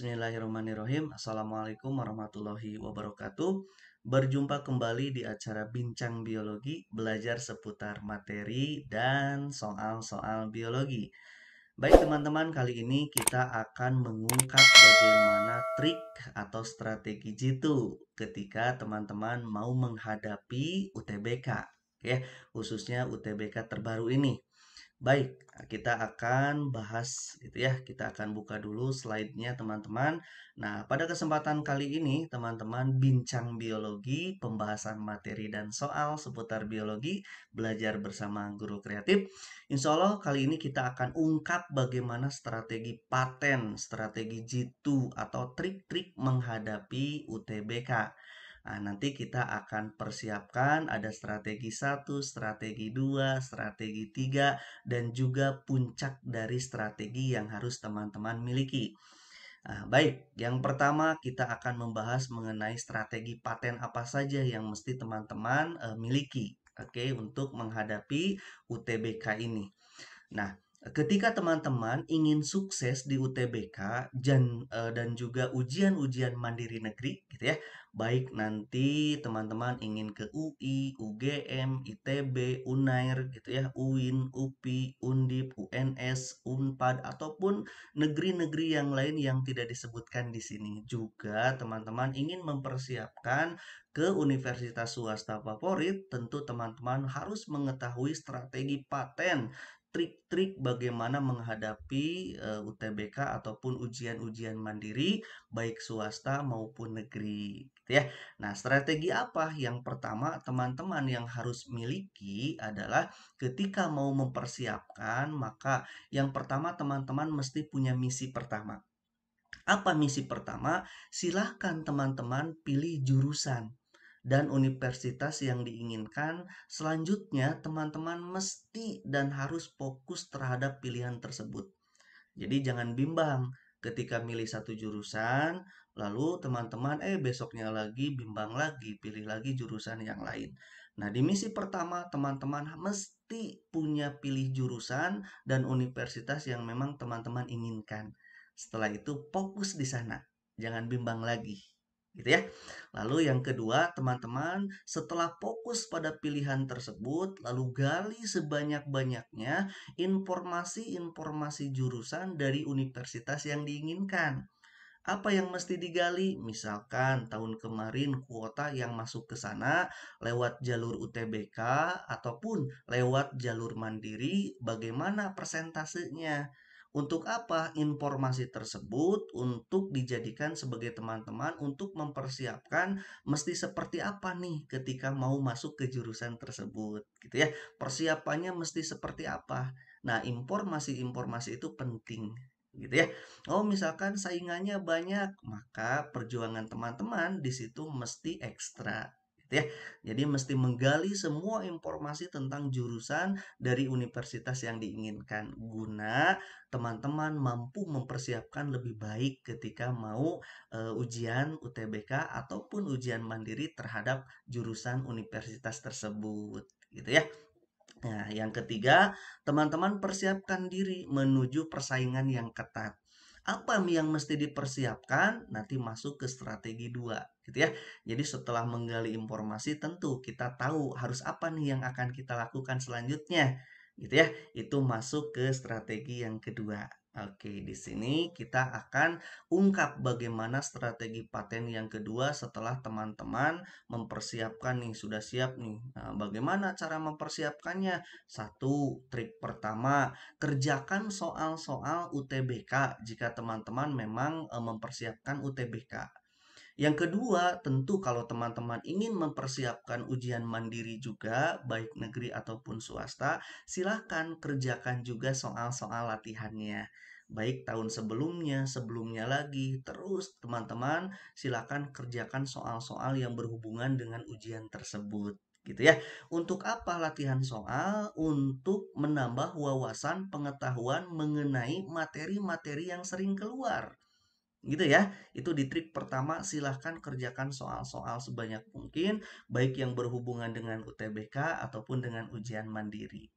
Bismillahirrahmanirrahim. Assalamualaikum warahmatullahi wabarakatuh. Berjumpa kembali di acara Bincang Biologi, belajar seputar materi dan soal-soal biologi. Baik teman-teman, kali ini kita akan mengungkap bagaimana trik atau strategi jitu ketika teman-teman mau menghadapi UTBK, ya, khususnya UTBK terbaru ini. Baik, kita akan bahas itu ya. Kita akan buka dulu slide-nya teman-teman. Nah, pada kesempatan kali ini teman-teman bincang biologi, pembahasan materi dan soal seputar biologi, belajar bersama guru kreatif. Insya Allah kali ini kita akan ungkap bagaimana strategi paten, strategi jitu atau trik-trik menghadapi UTBK. Nah, nanti kita akan persiapkan ada strategi 1, strategi 2, strategi 3, dan juga puncak dari strategi yang harus teman-teman miliki. Nah, baik, yang pertama kita akan membahas mengenai strategi paten apa saja yang mesti teman-teman miliki, oke, untuk menghadapi UTBK ini. Nah, ketika teman-teman ingin sukses di UTBK dan juga ujian-ujian mandiri negeri gitu ya, baik nanti teman-teman ingin ke UI, UGM, ITB, UNAIR gitu ya, UIN, UPI, UNDIP, UNS, UNPAD ataupun negeri-negeri yang lain yang tidak disebutkan di sini. Juga teman-teman ingin mempersiapkan ke universitas swasta favorit, tentu teman-teman harus mengetahui strategi paten, trik-trik bagaimana menghadapi UTBK ataupun ujian-ujian mandiri baik swasta maupun negeri gitu ya. Nah, strategi apa? Yang pertama teman-teman yang harus miliki adalah ketika mau mempersiapkan, maka yang pertama teman-teman mesti punya misi pertama. Apa misi pertama? Silahkan teman-teman pilih jurusan dan universitas yang diinginkan. Selanjutnya teman-teman mesti dan harus fokus terhadap pilihan tersebut. Jadi jangan bimbang ketika milih satu jurusan, lalu teman-teman besoknya lagi bimbang lagi, pilih lagi jurusan yang lain. Nah, di misi pertama teman-teman mesti punya pilih jurusan dan universitas yang memang teman-teman inginkan. Setelah itu fokus di sana, jangan bimbang lagi gitu ya. Lalu yang kedua teman-teman setelah fokus pada pilihan tersebut, lalu gali sebanyak-banyaknya informasi-informasi jurusan dari universitas yang diinginkan. Apa yang mesti digali? Misalkan tahun kemarin kuota yang masuk ke sana lewat jalur UTBK ataupun lewat jalur mandiri, bagaimana persentasenya? Untuk apa informasi tersebut? Untuk dijadikan sebagai teman-teman untuk mempersiapkan mesti seperti apa nih ketika mau masuk ke jurusan tersebut gitu ya. Persiapannya mesti seperti apa? Nah, informasi-informasi itu penting gitu ya. Oh, misalkan saingannya banyak, maka perjuangan teman-teman di situ mesti ekstra gitu ya. Jadi mesti menggali semua informasi tentang jurusan dari universitas yang diinginkan, guna teman-teman mampu mempersiapkan lebih baik ketika mau ujian UTBK ataupun ujian mandiri terhadap jurusan universitas tersebut gitu ya. Nah, yang ketiga teman-teman persiapkan diri menuju persaingan yang ketat. Apa yang mesti dipersiapkan? Nanti masuk ke strategi 2 gitu ya. Jadi setelah menggali informasi tentu kita tahu harus apa nih yang akan kita lakukan selanjutnya gitu ya. Itu masuk ke strategi yang kedua. Oke, di sini kita akan ungkap bagaimana strategi paten yang kedua setelah teman-teman mempersiapkan nih, sudah siap nih. Nah, bagaimana cara mempersiapkannya? Satu, trik pertama, kerjakan soal-soal UTBK jika teman-teman memang mempersiapkan UTBK. Yang kedua, tentu kalau teman-teman ingin mempersiapkan ujian mandiri juga, baik negeri ataupun swasta, silahkan kerjakan juga soal-soal latihannya. Baik tahun sebelumnya, sebelumnya lagi, terus teman-teman silahkan kerjakan soal-soal yang berhubungan dengan ujian tersebut gitu ya. Untuk apa latihan soal? Untuk menambah wawasan pengetahuan mengenai materi-materi yang sering keluar gitu ya. Itu di trik pertama, silahkan kerjakan soal-soal sebanyak mungkin, baik yang berhubungan dengan UTBK ataupun dengan ujian mandiri.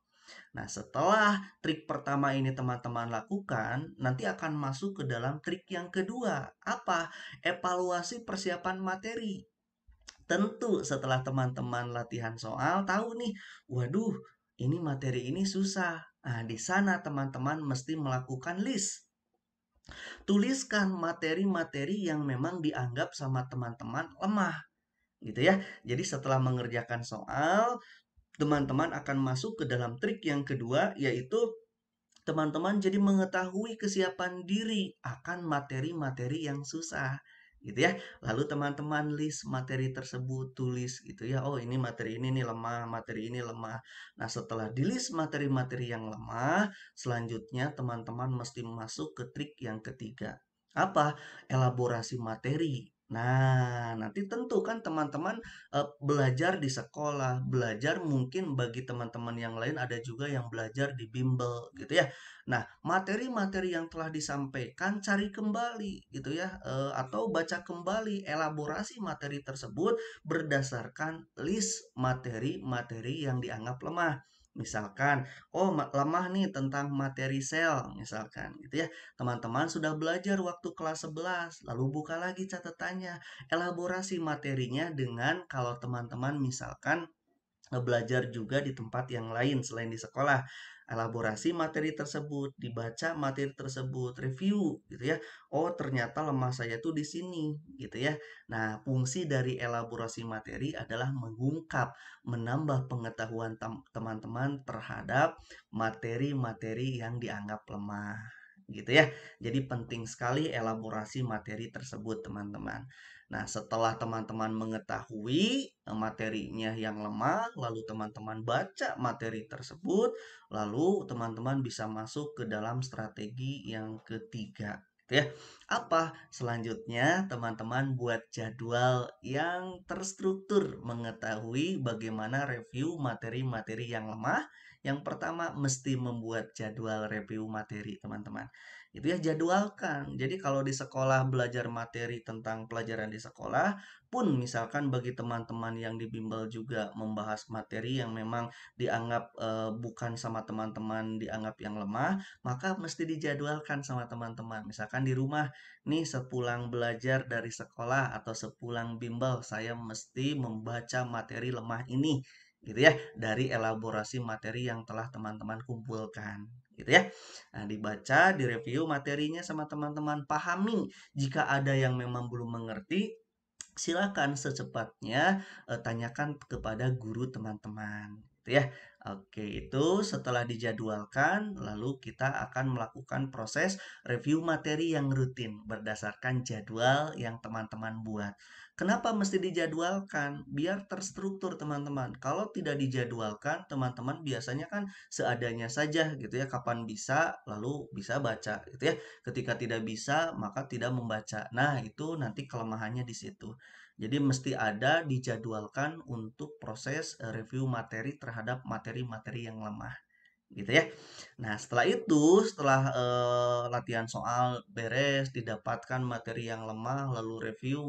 Nah, setelah trik pertama ini teman-teman lakukan, nanti akan masuk ke dalam trik yang kedua. Apa? Evaluasi persiapan materi. Tentu setelah teman-teman latihan soal, tahu nih, waduh, ini materi ini susah. Nah, di sana teman-teman mesti melakukan list. Tuliskan materi-materi yang memang dianggap sama teman-teman lemah. Gitu ya. Jadi setelah mengerjakan soal, teman-teman akan masuk ke dalam trik yang kedua, yaitu teman-teman jadi mengetahui kesiapan diri akan materi-materi yang susah, gitu ya. Lalu teman-teman list materi tersebut, tulis gitu ya. Oh, ini materi ini nih lemah, materi ini lemah. Nah, setelah di list materi-materi yang lemah, selanjutnya teman-teman mesti masuk ke trik yang ketiga. Apa? Elaborasi materi. Nah, nanti tentu kan teman-teman belajar di sekolah, belajar mungkin bagi teman-teman yang lain ada juga yang belajar di bimbel gitu ya. Nah, materi-materi yang telah disampaikan cari kembali gitu ya, atau baca kembali elaborasi materi tersebut berdasarkan list materi-materi yang dianggap lemah. Misalkan, oh lemah nih tentang materi sel, misalkan gitu ya. Teman-teman sudah belajar waktu kelas 11, lalu buka lagi catatannya, elaborasi materinya dengan kalau teman-teman misalkan belajar juga di tempat yang lain selain di sekolah. Elaborasi materi tersebut, dibaca materi tersebut, review gitu ya. Oh, ternyata lemah saya tuh di sini gitu ya. Nah, fungsi dari elaborasi materi adalah mengungkap, menambah pengetahuan teman-teman terhadap materi-materi yang dianggap lemah gitu ya. Jadi penting sekali elaborasi materi tersebut, teman-teman. Nah, setelah teman-teman mengetahui materinya yang lemah, lalu teman-teman baca materi tersebut, lalu teman-teman bisa masuk ke dalam strategi yang ketiga. Ya, apa selanjutnya? Teman-teman buat jadwal yang terstruktur mengetahui bagaimana review materi-materi yang lemah. Yang pertama mesti membuat jadwal review materi, teman-teman. Itu ya, jadwalkan. Jadi kalau di sekolah belajar materi tentang pelajaran di sekolah pun, misalkan bagi teman-teman yang di bimbel juga membahas materi yang memang dianggap bukan sama teman-teman dianggap yang lemah, maka mesti dijadwalkan sama teman-teman. Misalkan di rumah nih, sepulang belajar dari sekolah atau sepulang bimbel saya mesti membaca materi lemah ini gitu ya, dari elaborasi materi yang telah teman-teman kumpulkan gitu ya. Nah, dibaca, direview materinya sama teman-teman, pahami jika ada yang memang belum mengerti. Silakan secepatnya tanyakan kepada guru teman-teman gitu ya. Oke, itu setelah dijadwalkan, lalu kita akan melakukan proses review materi yang rutin berdasarkan jadwal yang teman-teman buat. Kenapa mesti dijadwalkan? Biar terstruktur, teman-teman. Kalau tidak dijadwalkan, teman-teman biasanya kan seadanya saja gitu ya, kapan bisa lalu bisa baca gitu ya. Ketika tidak bisa, maka tidak membaca. Nah, itu nanti kelemahannya di situ. Jadi mesti ada dijadwalkan untuk proses review materi terhadap materi-materi yang lemah gitu ya. Nah, setelah itu, setelah latihan soal beres, didapatkan materi yang lemah, lalu review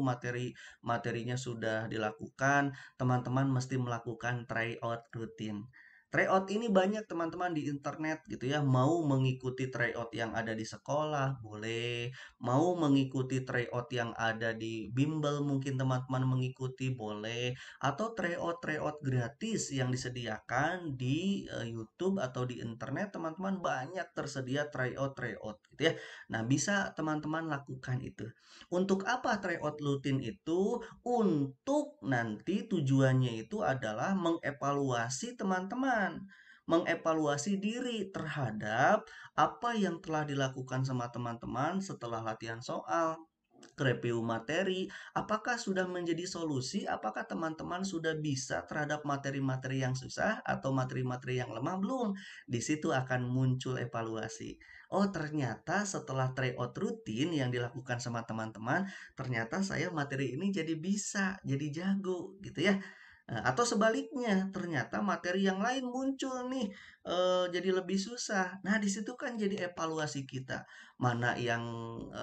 materinya sudah dilakukan, teman-teman mesti melakukan tryout rutin. Tryout ini banyak teman-teman di internet gitu ya. Mau mengikuti tryout yang ada di sekolah boleh, mau mengikuti tryout yang ada di bimbel mungkin teman-teman mengikuti boleh, atau tryout gratis yang disediakan di YouTube atau di internet, teman-teman banyak tersedia tryout gitu ya. Nah, bisa teman-teman lakukan itu. Untuk apa tryout rutin itu? Untuk nanti tujuannya itu adalah mengevaluasi teman-teman, mengevaluasi diri terhadap apa yang telah dilakukan sama teman-teman setelah latihan soal, review materi. Apakah sudah menjadi solusi? Apakah teman-teman sudah bisa terhadap materi-materi yang susah atau materi-materi yang lemah? Belum. Di situ akan muncul evaluasi. Oh, ternyata setelah tryout rutin yang dilakukan sama teman-teman, ternyata saya materi ini jadi bisa, jadi jago gitu ya. Atau sebaliknya, ternyata materi yang lain muncul nih, jadi lebih susah. Nah, disitu kan jadi evaluasi kita. Mana yang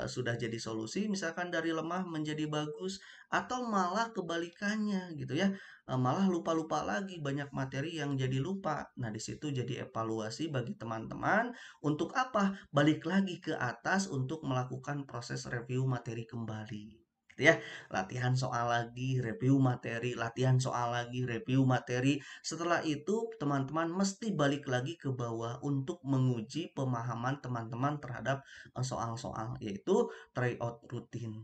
sudah jadi solusi, misalkan dari lemah menjadi bagus, atau malah kebalikannya gitu ya. Malah lupa-lupa lagi, banyak materi yang jadi lupa. Nah, disitu jadi evaluasi bagi teman-teman. Untuk apa? Balik lagi ke atas untuk melakukan proses review materi kembali. Ya, latihan soal lagi, review materi, latihan soal lagi, review materi. Setelah itu teman-teman mesti balik lagi ke bawah untuk menguji pemahaman teman-teman terhadap soal-soal, yaitu tryout rutin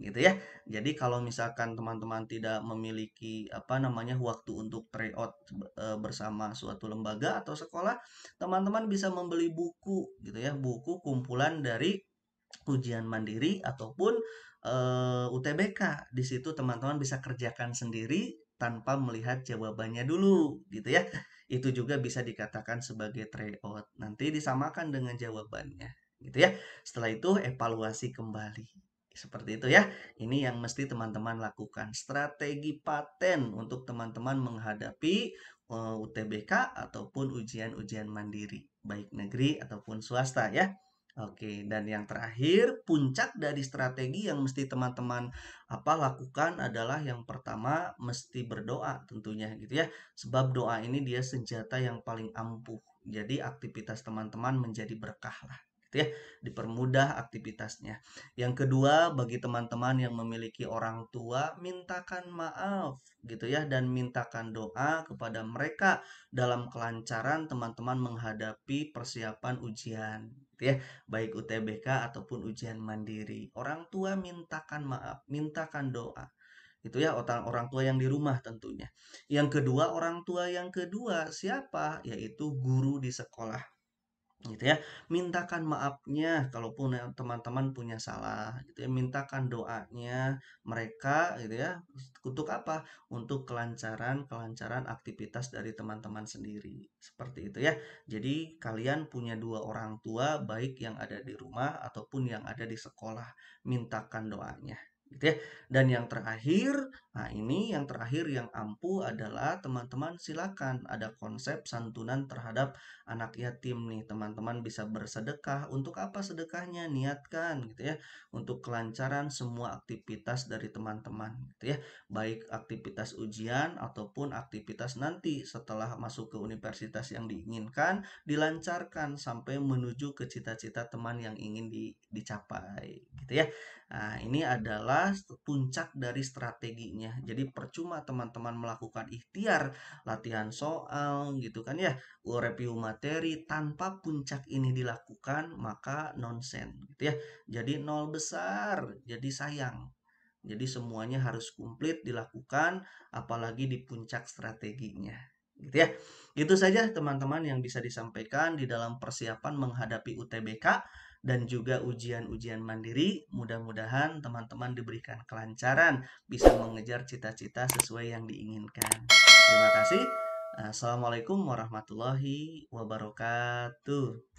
gitu ya. Jadi kalau misalkan teman-teman tidak memiliki waktu untuk tryout bersama suatu lembaga atau sekolah, teman-teman bisa membeli buku gitu ya, buku kumpulan dari Ujian Mandiri ataupun UTBK. Di situ teman-teman bisa kerjakan sendiri tanpa melihat jawabannya dulu gitu ya. Itu juga bisa dikatakan sebagai tryout. Nanti disamakan dengan jawabannya gitu ya. Setelah itu evaluasi kembali. Seperti itu ya. Ini yang mesti teman-teman lakukan. Strategi paten untuk teman-teman menghadapi UTBK ataupun ujian-ujian mandiri, baik negeri ataupun swasta ya. Oke, dan yang terakhir, puncak dari strategi yang mesti teman-teman lakukan adalah yang pertama mesti berdoa tentunya gitu ya. Sebab doa ini dia senjata yang paling ampuh. Jadi aktivitas teman-teman menjadi berkah lah gitu ya, dipermudah aktivitasnya. Yang kedua, bagi teman-teman yang memiliki orang tua, mintakan maaf gitu ya, dan mintakan doa kepada mereka dalam kelancaran teman-teman menghadapi persiapan ujian. Ya, baik UTBK ataupun ujian mandiri. Orang tua mintakan maaf, mintakan doa. Itu ya, orang tua yang di rumah tentunya. Yang kedua, orang tua yang kedua siapa? Yaitu guru di sekolah. Gitu ya. Mintakan maafnya kalaupun teman-teman punya salah gitu ya. Mintakan doanya mereka gitu ya. Untuk apa? Untuk kelancaran aktivitas dari teman-teman sendiri. Seperti itu ya. Jadi kalian punya dua orang tua, baik yang ada di rumah ataupun yang ada di sekolah. Mintakan doanya gitu ya. Dan yang terakhir, nah ini yang terakhir yang ampuh adalah teman-teman silakan ada konsep santunan terhadap anak yatim nih. Teman-teman bisa bersedekah. Untuk apa sedekahnya? Niatkan gitu ya, untuk kelancaran semua aktivitas dari teman-teman gitu ya. Baik aktivitas ujian ataupun aktivitas nanti setelah masuk ke universitas yang diinginkan, dilancarkan sampai menuju ke cita-cita teman yang ingin dicapai gitu ya. Nah, ini adalah puncak dari strateginya. Jadi percuma teman-teman melakukan ikhtiar, latihan soal gitu kan ya, review materi, tanpa puncak ini dilakukan maka nonsen gitu ya. Jadi nol besar, jadi sayang. Jadi semuanya harus komplit dilakukan, apalagi di puncak strateginya. Gitu ya. Gitu saja teman-teman yang bisa disampaikan di dalam persiapan menghadapi UTBK dan juga ujian-ujian mandiri. Mudah-mudahan teman-teman diberikan kelancaran, bisa mengejar cita-cita sesuai yang diinginkan. Terima kasih. Assalamualaikum warahmatullahi wabarakatuh.